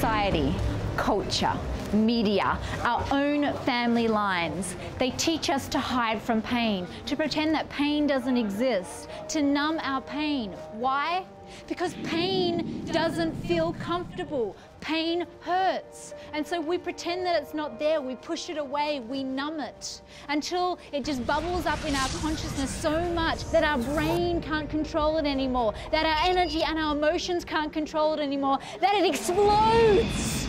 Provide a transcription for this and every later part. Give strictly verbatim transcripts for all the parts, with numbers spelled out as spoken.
society, culture, media, our own family lines. They teach us to hide from pain, to pretend that pain doesn't exist, to numb our pain. Why? Because pain doesn't feel comfortable. Pain hurts. And so we pretend that it's not there. We push it away. We numb it until it just bubbles up in our consciousness so much that our brain can't control it anymore, that our energy and our emotions can't control it anymore, that it explodes.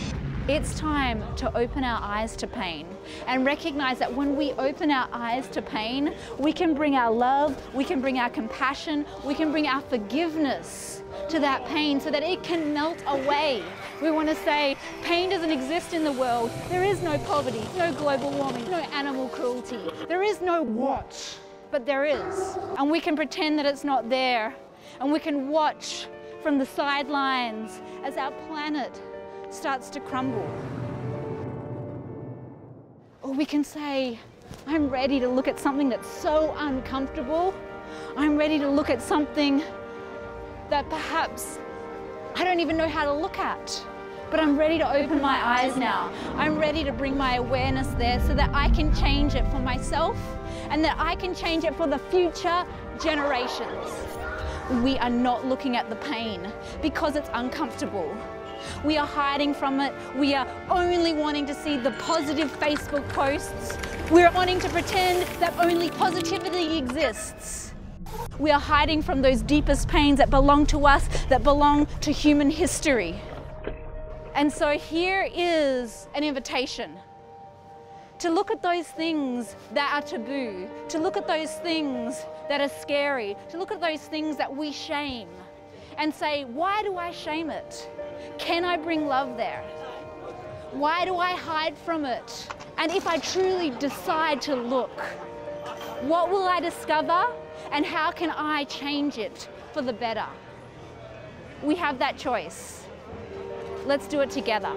It's time to open our eyes to pain and recognize that when we open our eyes to pain, we can bring our love, we can bring our compassion, we can bring our forgiveness to that pain so that it can melt away. We want to say pain doesn't exist in the world. There is no poverty, no global warming, no animal cruelty. There is no what, but there is. And we can pretend that it's not there. And we can watch from the sidelines as our planet starts to crumble. Or we can say, I'm ready to look at something that's so uncomfortable. I'm ready to look at something that perhaps I don't even know how to look at, but I'm ready to open my eyes now. I'm ready to bring my awareness there so that I can change it for myself and that I can change it for the future generations. We are not looking at the pain because it's uncomfortable. We are hiding from it. We are only wanting to see the positive Facebook posts. We're wanting to pretend that only positivity exists. We are hiding from those deepest pains that belong to us, that belong to human history. And so here is an invitation to look at those things that are taboo, to look at those things that are scary, to look at those things that we shame and say, why do I shame it? Can I bring love there? Why do I hide from it? And if I truly decide to look, what will I discover and how can I change it for the better? We have that choice. Let's do it together.